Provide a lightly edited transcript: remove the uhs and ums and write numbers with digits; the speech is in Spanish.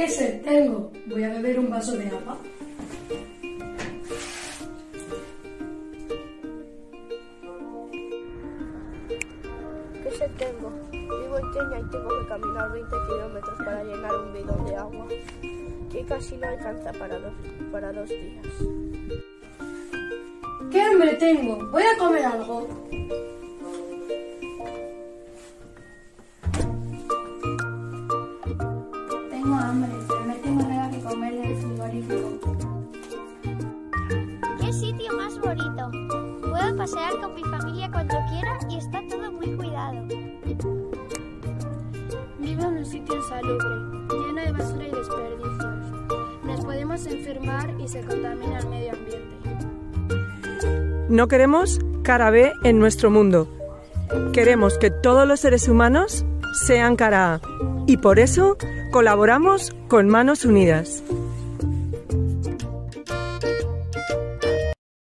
¿Qué sed tengo? Voy a beber un vaso de agua. ¿Qué sed tengo? Vivo en Kenia y tengo que caminar 20 kilómetros para llenar un bidón de agua, que casi no alcanza para dos días. ¿Qué hambre tengo? Voy a comer algo. Tengo hambre, pero no tengo nada que comer del frigorífico. ¡Qué sitio más bonito! Puedo pasear con mi familia cuando quiera y está todo muy cuidado. Vivo en un sitio insalubre, lleno de basura y desperdicios. Nos podemos enfermar y se contamina el medio ambiente. No queremos cara B en nuestro mundo. Queremos que todos los seres humanos sean cara A. Y por eso colaboramos con Manos Unidas.